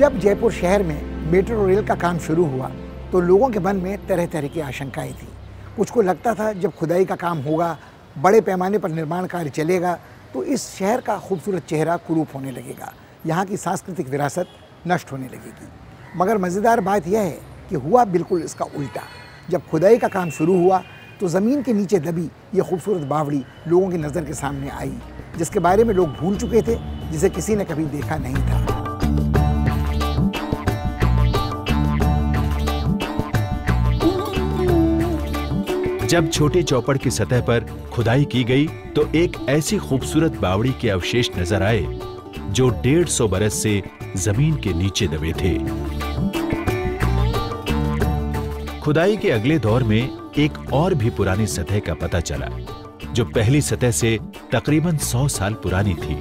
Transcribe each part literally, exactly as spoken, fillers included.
जब जयपुर शहर में मेट्रो रेल का काम शुरू हुआ तो लोगों के मन में तरह तरह की आशंकाएं थी। कुछ को लगता था जब खुदाई का काम होगा, बड़े पैमाने पर निर्माण कार्य चलेगा तो इस शहर का खूबसूरत चेहरा कुरूप होने लगेगा, यहाँ की सांस्कृतिक विरासत नष्ट होने लगेगी। मगर मज़ेदार बात यह है कि हुआ बिल्कुल इसका उल्टा। जब खुदाई का काम शुरू हुआ तो ज़मीन के नीचे दबी ये खूबसूरत बावड़ी लोगों की नज़र के सामने आई, जिसके बारे में लोग भूल चुके थे, जिसे किसी ने कभी देखा नहीं था। जब छोटे चौपड़ की सतह पर खुदाई की गई तो एक ऐसी खूबसूरत बावड़ी के अवशेष नजर आए जो डेढ़ सौ बरस से जमीन के नीचे दबे थे। खुदाई के अगले दौर में एक और भी पुरानी सतह का पता चला जो पहली सतह से तकरीबन सौ साल पुरानी थी।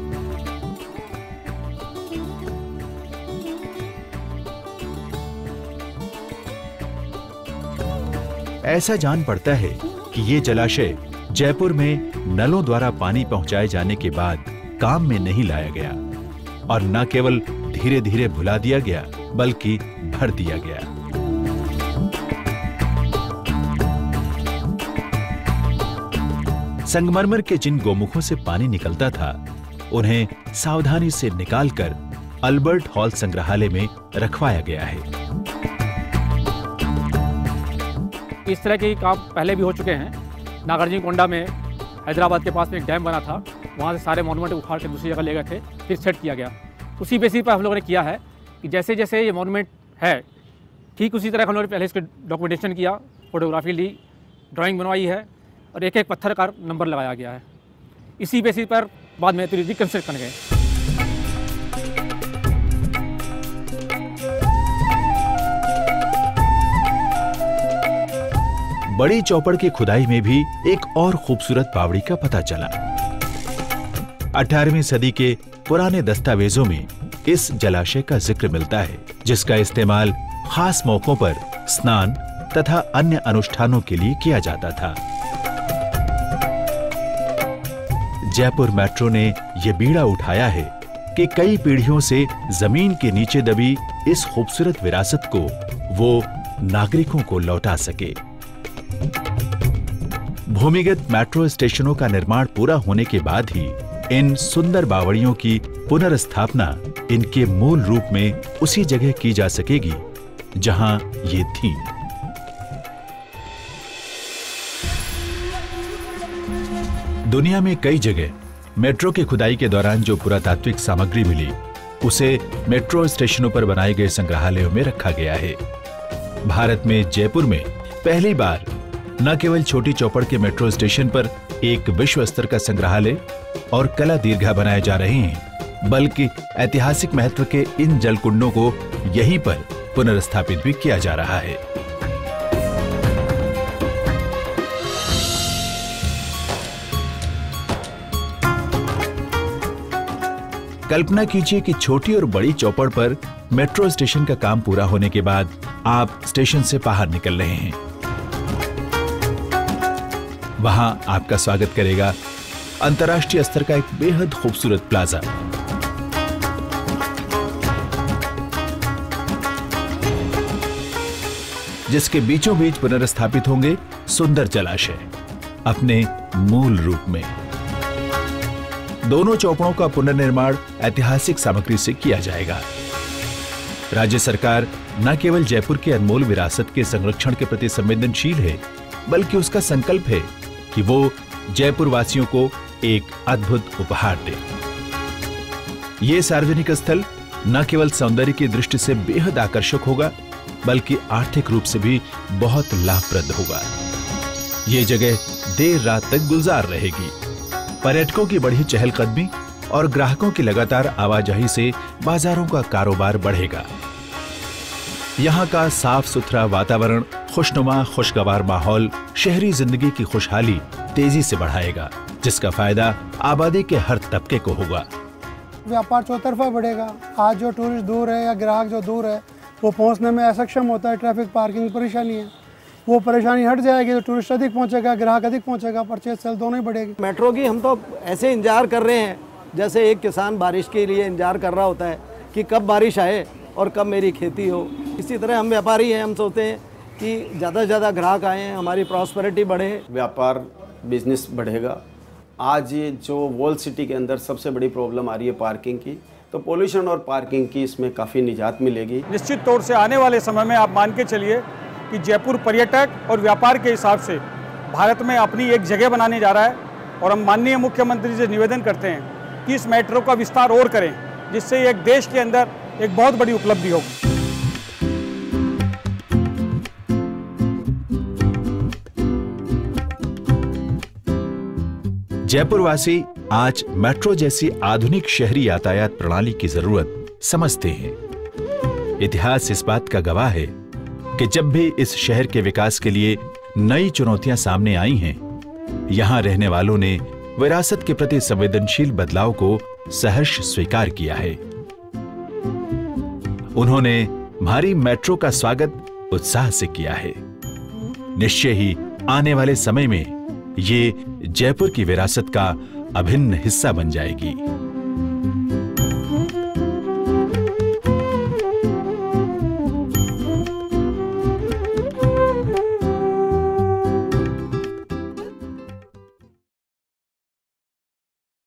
ऐसा जान पड़ता है कि ये जलाशय जयपुर में नलों द्वारा पानी पहुंचाए जाने के बाद काम में नहीं लाया गया और न केवल धीरे धीरे भुला दिया गया बल्कि भर दिया गया। संगमरमर के जिन गोमुखों से पानी निकलता था उन्हें सावधानी से निकालकर अल्बर्ट हॉल संग्रहालय में रखवाया गया है। इस तरह के काम पहले भी हो चुके हैं। नागार्जुन कोंडा में हैदराबाद के पास में एक डैम बना था, वहाँ से सारे मॉन्यूमेंट उखाड़ के दूसरी जगह ले गए थे, फिर सेट किया गया। उसी बेसिस पर हम लोगों ने किया है कि जैसे जैसे ये मॉन्यूमेंट है ठीक उसी तरह हम लोगों ने पहले इसके डॉक्यूमेंटेशन किया, फोटोग्राफी ली, ड्राइंग बनवाई है और एक एक पत्थर का नंबर लगाया गया है। इसी बेसिस पर बाद में तुरंत रिकंस्ट्रक्ट कर गए। बड़ी चौपड़ की खुदाई में भी एक और खूबसूरत बावड़ी का पता चला। अठारहवीं सदी के पुराने दस्तावेजों में इस जलाशय का जिक्र मिलता है, जिसका इस्तेमाल खास मौकों पर स्नान तथा अन्य अनुष्ठानों के लिए किया जाता था। जयपुर मेट्रो ने यह बीड़ा उठाया है कि कई पीढ़ियों से जमीन के नीचे दबी इस खूबसूरत विरासत को वो नागरिकों को लौटा सके। भूमिगत मेट्रो स्टेशनों का निर्माण पूरा होने के बाद ही इन सुंदर बावड़ियों की पुनर्स्थापना इनके मूल रूप में उसी जगह की जा सकेगी जहां ये थी। दुनिया में कई जगह मेट्रो की खुदाई के दौरान जो पुरातात्विक सामग्री मिली उसे मेट्रो स्टेशनों पर बनाए गए संग्रहालयों में रखा गया है। भारत में जयपुर में पहली बार न केवल छोटी चौपड़ के मेट्रो स्टेशन पर एक विश्व स्तर का संग्रहालय और कला दीर्घा बनाए जा रहे हैं, बल्कि ऐतिहासिक महत्व के इन जलकुंडों को यहीं पर पुनर्स्थापित भी किया जा रहा है। कल्पना कीजिए कि छोटी और बड़ी चौपड़ पर मेट्रो स्टेशन का काम पूरा होने के बाद आप स्टेशन से बाहर निकल रहे हैं। वहां आपका स्वागत करेगा अंतर्राष्ट्रीय स्तर का एक बेहद खूबसूरत प्लाजा। जिसके बीचों बीच पुनर्स्थापित होंगे सुंदर जलाशय अपने मूल रूप में। दोनों चौपड़ों का पुनर्निर्माण ऐतिहासिक सामग्री से किया जाएगा। राज्य सरकार न केवल जयपुर के अनमोल विरासत के संरक्षण के प्रति संवेदनशील है, बल्कि उसका संकल्प है कि वो जयपुर वासियों को एक अद्भुत उपहार दे। ये सार्वजनिक स्थल न केवल सौंदर्य की दृष्टि से बेहद आकर्षक होगा, बल्कि आर्थिक रूप से भी बहुत लाभप्रद होगा। ये जगह देर रात तक गुलजार रहेगी। पर्यटकों की बढ़ी चहलकदमी और ग्राहकों की लगातार आवाजाही से बाजारों का कारोबार बढ़ेगा। यहाँ का साफ सुथरा वातावरण, खुशनुमा खुशगवार माहौल शहरी जिंदगी की खुशहाली तेजी से बढ़ाएगा, जिसका फायदा आबादी के हर तबके को होगा। व्यापार चौतरफा बढ़ेगा। आज जो टूरिस्ट दूर है या ग्राहक जो दूर है वो पहुंचने में असक्षम होता है, ट्रैफिक पार्किंग परेशानी है, वो परेशानी हट जाएगी तो टूरिस्ट अधिक पहुँचेगा, ग्राहक अधिक पहुँचेगा, परचेज सेल दोनों ही बढ़ेगी। मेट्रो की हम तो ऐसे इंतजार कर रहे हैं जैसे एक किसान बारिश के लिए इंतजार कर रहा होता है कि कब बारिश आए, और कब मेरी खेती हो। इसी तरह हम व्यापारी हैं, हम सोचते हैं कि ज़्यादा से ज़्यादा ग्राहक आएँ, हमारी प्रॉस्पेरिटी बढ़े, व्यापार बिजनेस बढ़ेगा। आज ये जो वॉल सिटी के अंदर सबसे बड़ी प्रॉब्लम आ रही है पार्किंग की, तो पोल्यूशन और पार्किंग की इसमें काफ़ी निजात मिलेगी। निश्चित तौर से आने वाले समय में आप मान के चलिए कि जयपुर पर्यटक और व्यापार के हिसाब से भारत में अपनी एक जगह बनाने जा रहा है और हम माननीय मुख्यमंत्री से निवेदन करते हैं कि इस मेट्रो का विस्तार और करें, जिससे एक देश के अंदर एक बहुत बड़ी उपलब्धि होगी। जयपुरवासी आज मेट्रो जैसी आधुनिक शहरी यातायात प्रणाली की जरूरत समझते हैं। इतिहास इस बात का गवाह है कि जब भी इस शहर के विकास के लिए नई चुनौतियां सामने आई हैं, यहां रहने वालों ने विरासत के प्रति संवेदनशील बदलाव को सहर्ष स्वीकार किया है। उन्होंने भारी मेट्रो का स्वागत उत्साह से किया है। निश्चय ही आने वाले समय में ये जयपुर की विरासत का अभिन्न हिस्सा बन जाएगी।